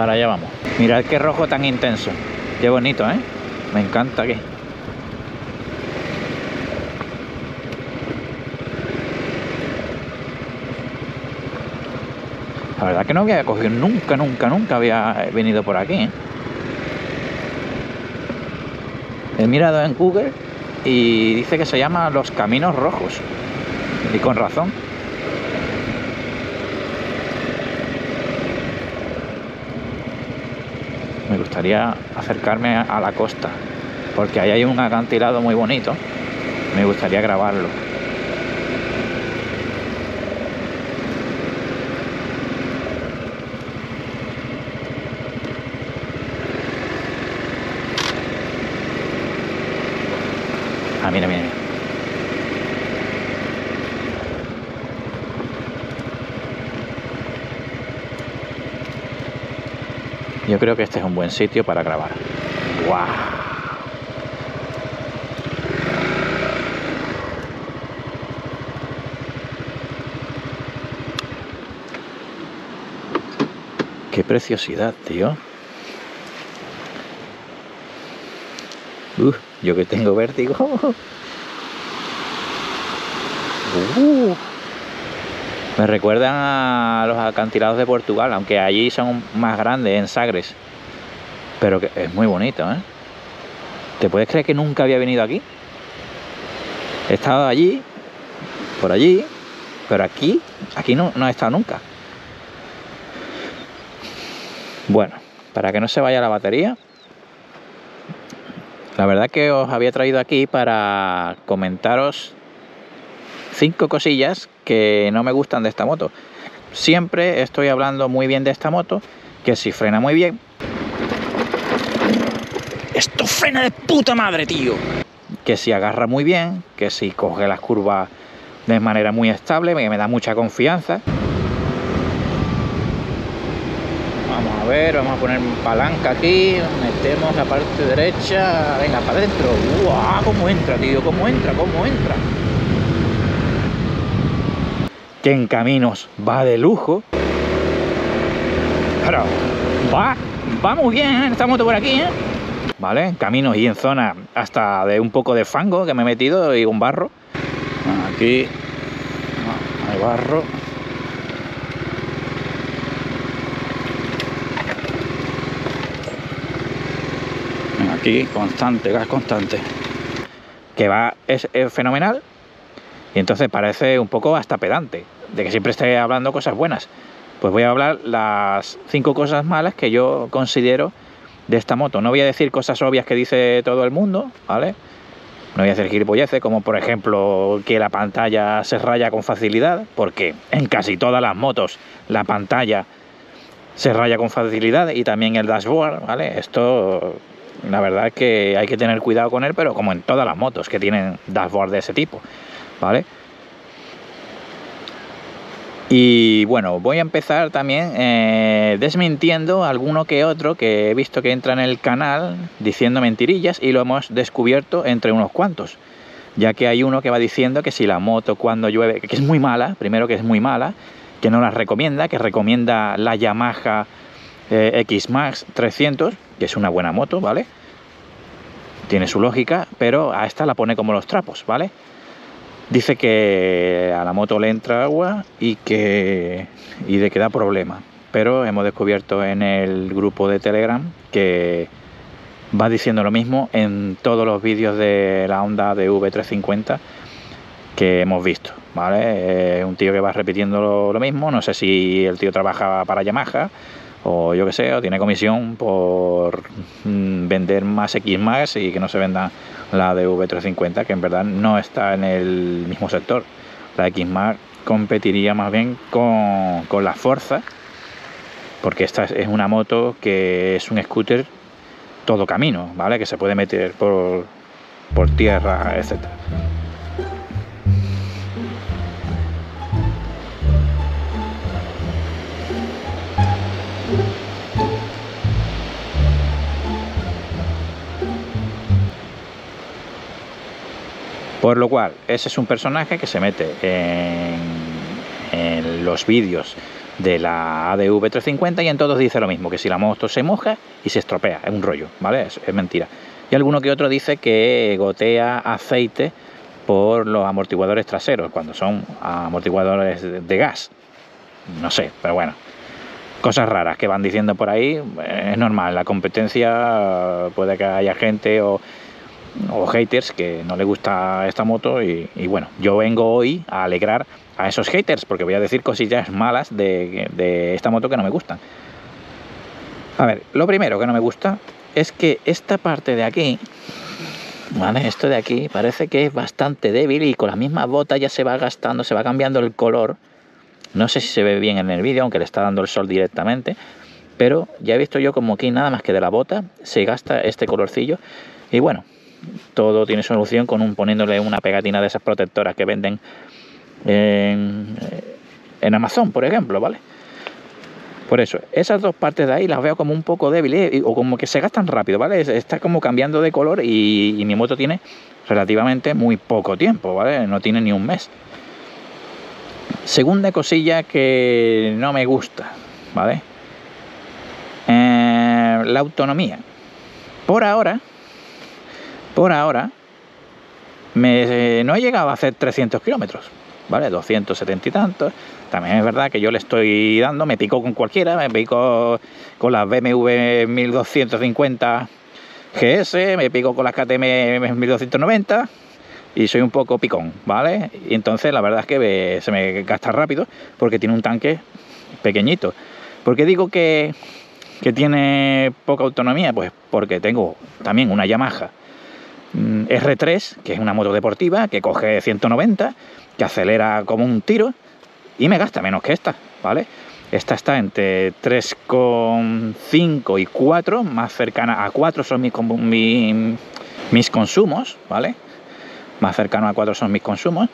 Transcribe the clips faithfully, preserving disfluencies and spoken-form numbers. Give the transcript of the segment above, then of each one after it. Para allá vamos. Mirad qué rojo tan intenso. Qué bonito, ¿eh? Me encanta aquí. La verdad que no había cogido nunca, nunca, nunca había venido por aquí, ¿eh? He mirado en Google y dice que se llama Los Caminos Rojos. Y con razón. Me gustaría acercarme a la costa, porque ahí hay un acantilado muy bonito. Me gustaría grabarlo. Ah, mira, mira. Yo creo que este es un buen sitio para grabar. ¡Wow! ¡Qué preciosidad, tío! Uh, yo que tengo vértigo. Uh, me recuerdan a los acantilados de Portugal, aunque allí son más grandes, en Sagres. Pero que es muy bonito, ¿eh? ¿Te puedes creer que nunca había venido aquí? He estado allí, por allí, pero aquí, aquí no, no he estado nunca. Bueno, para que no se vaya la batería... La verdad que os había traído aquí para comentaros cinco cosillas que no me gustan de esta moto. Siempre estoy hablando muy bien de esta moto, que si frena muy bien. ¡Esto frena de puta madre, tío! Que si agarra muy bien, que si coge las curvas de manera muy estable, que me da mucha confianza. Vamos a ver, vamos a poner palanca aquí, metemos la parte derecha, venga, para adentro. ¡Guau! ¿Cómo entra, tío? ¿Cómo entra? ¿Cómo entra? Que en caminos va de lujo. Pero va, va muy bien, ¿eh? Esta moto por aquí, ¿eh? Vale, en caminos y en zona hasta de un poco de fango que me he metido y un barro. Aquí hay barro. Aquí, constante, gas constante. Que va, es, es fenomenal. Y entonces parece un poco hasta pedante, de que siempre esté hablando cosas buenas. Pues voy a hablar las cinco cosas malas que yo considero de esta moto. No voy a decir cosas obvias que dice todo el mundo, ¿vale? No voy a hacer gilipolleces, como por ejemplo que la pantalla se raya con facilidad, porque en casi todas las motos la pantalla se raya con facilidad y también el dashboard, ¿vale? Esto... La verdad es que hay que tener cuidado con él, pero como en todas las motos que tienen dashboard de ese tipo, ¿vale? Y bueno, voy a empezar también eh, desmintiendo alguno que otro que he visto que entra en el canal diciendo mentirillas y lo hemos descubierto entre unos cuantos, ya que hay uno que va diciendo que si la moto cuando llueve, que es muy mala, primero que es muy mala, que no la recomienda, que recomienda la Yamaha eh, X MAX trescientos, que es una buena moto, ¿vale? Tiene su lógica, pero a esta la pone como los trapos, ¿vale? Dice que a la moto le entra agua y que, y de que da problema. Pero hemos descubierto en el grupo de Telegram que va diciendo lo mismo en todos los vídeos de la Honda A D V trescientos cincuenta que hemos visto, ¿vale? Es un tío que va repitiendo lo, lo mismo. No sé si el tío trabaja para Yamaha, o yo que sé, o tiene comisión por vender más X MAX y que no se venda la A D V trescientos cincuenta, que en verdad no está en el mismo sector. La X MAX competiría más bien con, con la Forza, porque esta es una moto que es un scooter todo camino, ¿vale? Que se puede meter por, por tierra, etcétera. Por lo cual, ese es un personaje que se mete en, en los vídeos de la A D V trescientos cincuenta y en todos dice lo mismo, que si la moto se moja y se estropea, es un rollo, ¿vale? Es, es mentira. Y alguno que otro dice que gotea aceite por los amortiguadores traseros, cuando son amortiguadores de gas. No sé, pero bueno. Cosas raras que van diciendo por ahí, es normal, la competencia puede que haya gente o, o haters que no le gusta esta moto y, y bueno, yo vengo hoy a alegrar a esos haters porque voy a decir cosillas malas de, de esta moto que no me gustan. A ver, lo primero que no me gusta es que esta parte de aquí, ¿vale? Esto de aquí parece que es bastante débil y con las mismas botas ya se va gastando, se va cambiando el color. No sé si se ve bien en el vídeo, aunque le está dando el sol directamente, pero ya he visto yo como aquí nada más que de la bota se gasta este colorcillo. Y bueno, todo tiene solución con un poniéndole una pegatina de esas protectoras que venden en, en Amazon, por ejemplo, ¿vale? Por eso, esas dos partes de ahí las veo como un poco débiles o como que se gastan rápido, ¿vale? Está como cambiando de color y, y mi moto tiene relativamente muy poco tiempo, ¿vale? No tiene ni un mes. Segunda cosilla que no me gusta, ¿vale? Eh, la autonomía. Por ahora, por ahora, me, no he llegado a hacer trescientos kilómetros, ¿vale? doscientos setenta y tantos. También es verdad que yo le estoy dando, me picó con cualquiera, me picó con las B M W mil doscientos cincuenta G S, me picó con las K T M mil doscientos noventa... Y soy un poco picón, ¿vale? Y entonces la verdad es que se me gasta rápido porque tiene un tanque pequeñito. ¿Por qué digo que, que tiene poca autonomía? Pues porque tengo también una Yamaha R tres, que es una moto deportiva, que coge ciento noventa, que acelera como un tiro y me gasta menos que esta, ¿vale? Esta está entre tres coma cinco y cuatro, más cercana a cuatro son mis, mis, mis consumos, ¿vale? Más cercano a cuatro son mis consumos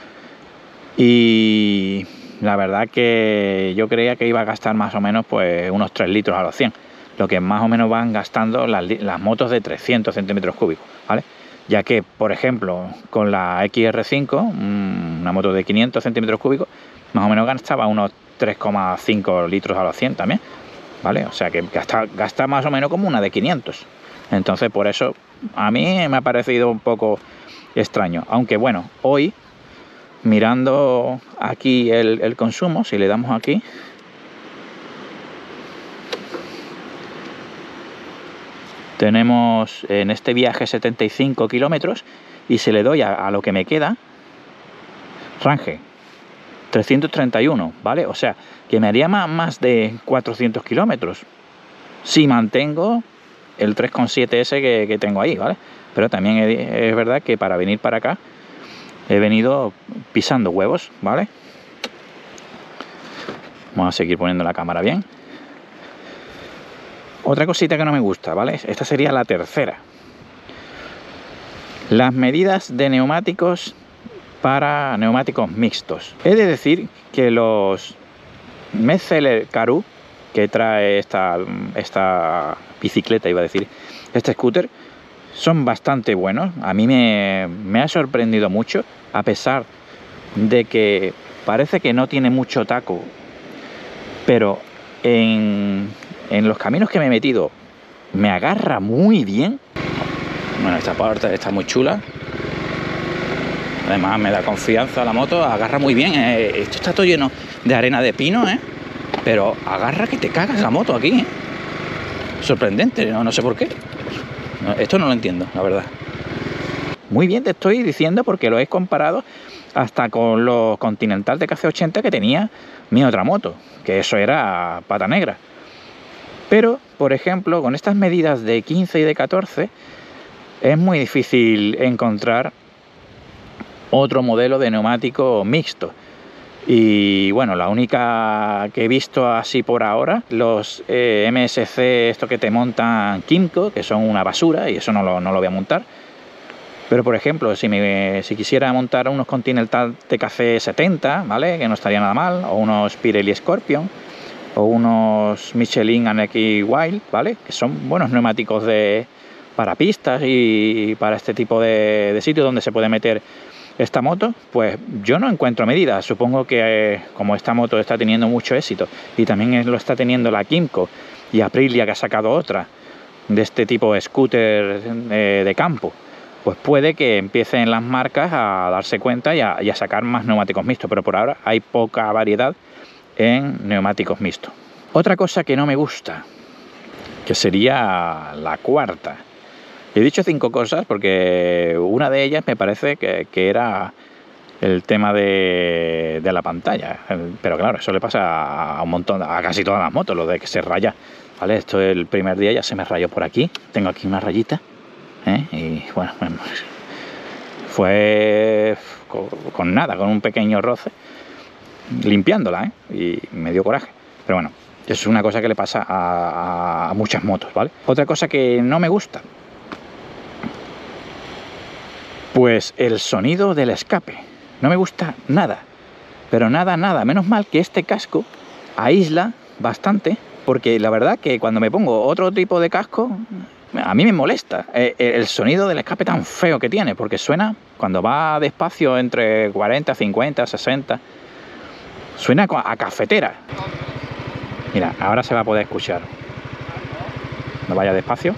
y la verdad que yo creía que iba a gastar más o menos pues unos tres litros a los cien, lo que más o menos van gastando las, las motos de trescientos centímetros cúbicos, ¿vale? Ya que, por ejemplo, con la X R cinco, una moto de quinientos centímetros cúbicos, más o menos gastaba unos tres coma cinco litros a los cien también, ¿vale? O sea que gasta, gasta más o menos como una de quinientos. Entonces, por eso a mí me ha parecido un poco extraño, aunque bueno, hoy mirando aquí el, el consumo, si le damos aquí, tenemos en este viaje setenta y cinco kilómetros y si le doy a, a lo que me queda, range trescientos treinta y uno, ¿vale? O sea, que me haría más, más de cuatrocientos kilómetros si mantengo el tres coma siete ese que, que tengo ahí, ¿vale? Pero también es verdad que para venir para acá he venido pisando huevos, ¿vale? Vamos a seguir poniendo la cámara bien. Otra cosita que no me gusta, ¿vale? Esta sería la tercera. Las medidas de neumáticos para neumáticos mixtos. He de decir que los Metzeler Karoo, que trae esta, esta bicicleta, iba a decir, este scooter, son bastante buenos. A mí me, me ha sorprendido mucho, a pesar de que parece que no tiene mucho taco, pero en, en los caminos que me he metido me agarra muy bien. Bueno, esta parte está muy chula, además me da confianza la moto, agarra muy bien. Eh, esto está todo lleno de arena de pino, eh, pero agarra que te cagas la moto aquí, eh. Sorprendente, no, no sé por qué. Esto no lo entiendo, la verdad. Muy bien te estoy diciendo porque lo he comparado hasta con los Continental T K C ochenta que tenía mi otra moto, que eso era pata negra. Pero, por ejemplo, con estas medidas de quince y de catorce es muy difícil encontrar otro modelo de neumático mixto. Y bueno, la única que he visto así por ahora, los eh, M S C, esto que te montan Kimco, que son una basura y eso no lo, no lo voy a montar. Pero por ejemplo, si, me, si quisiera montar unos Continental T K C setenta, ¿vale? Que no estaría nada mal, o unos Pirelli Scorpion, o unos Michelin Anakee Wild, ¿vale? Que son buenos neumáticos de, para pistas y para este tipo de, de sitios donde se puede meter esta moto, pues yo no encuentro medidas. Supongo que eh, como esta moto está teniendo mucho éxito, y también lo está teniendo la Kimco y Aprilia, que ha sacado otra de este tipo de scooter eh, de campo, pues puede que empiecen las marcas a darse cuenta y a, y a sacar más neumáticos mixtos, pero por ahora hay poca variedad en neumáticos mixtos. Otra cosa que no me gusta, que sería la cuarta. He dicho cinco cosas porque una de ellas me parece que, que era el tema de, de la pantalla. Pero claro, eso le pasa a un montón, a casi todas las motos, lo de que se raya. Vale, esto el primer día ya se me rayó por aquí. Tengo aquí una rayita. ¿eh? Y bueno, fue con, con nada, con un pequeño roce, limpiándola, ¿eh? y me dio coraje. Pero bueno, es una cosa que le pasa a, a muchas motos, ¿vale? Otra cosa que no me gusta, pues el sonido del escape. No me gusta nada, pero nada, nada. Menos mal que este casco aísla bastante, porque la verdad que cuando me pongo otro tipo de casco, a mí me molesta el sonido del escape tan feo que tiene, porque suena, cuando va despacio entre cuarenta, cincuenta, sesenta, suena a cafetera. Mira, ahora se va a poder escuchar. No vaya despacio.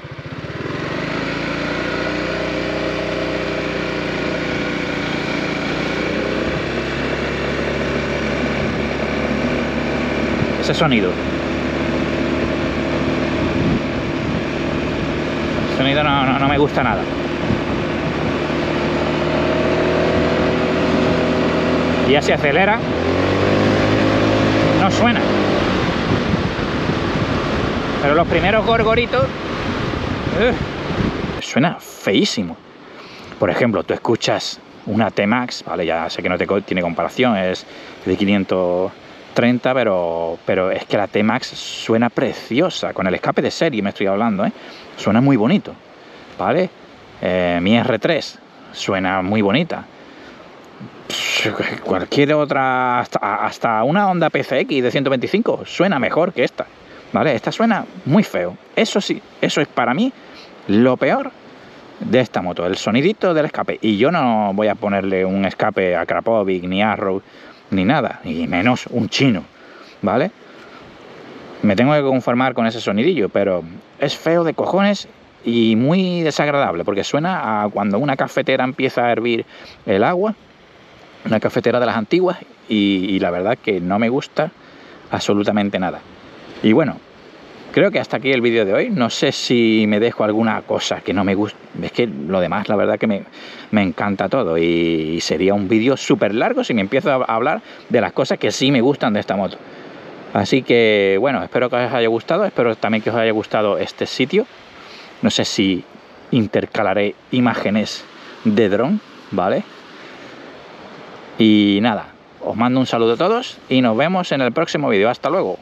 Ese sonido. El sonido no, no, no me gusta nada. Y ya se acelera. No suena. Pero los primeros gorgoritos... Uh, suena feísimo. Por ejemplo, tú escuchas una T-MAX, vale, ya sé que no te tiene comparación, es de quinientos treinta, pero, pero es que la T-MAX suena preciosa, con el escape de serie me estoy hablando, ¿eh? Suena muy bonito, ¿vale? Eh, mi R tres suena muy bonita. Pff, cualquier otra, hasta, hasta una Honda P C X de ciento veinticinco suena mejor que esta, ¿vale? Esta suena muy feo. Eso sí, eso es para mí lo peor de esta moto, el sonidito del escape. Y yo no voy a ponerle un escape a Krapovic ni Arrow, ni nada, y menos un chino, ¿vale? Me tengo que conformar con ese sonidillo, pero es feo de cojones y muy desagradable, porque suena a cuando una cafetera empieza a hervir el agua, una cafetera de las antiguas, y, y la verdad que no me gusta absolutamente nada. Y bueno, creo que hasta aquí el vídeo de hoy. No sé si me dejo alguna cosa que no me gusta. Es que lo demás, la verdad que me, me encanta todo. Y sería un vídeo súper largo si me empiezo a hablar de las cosas que sí me gustan de esta moto. Así que, bueno, espero que os haya gustado. Espero también que os haya gustado este sitio. No sé si intercalaré imágenes de dron, ¿vale? Y nada, os mando un saludo a todos y nos vemos en el próximo vídeo. Hasta luego.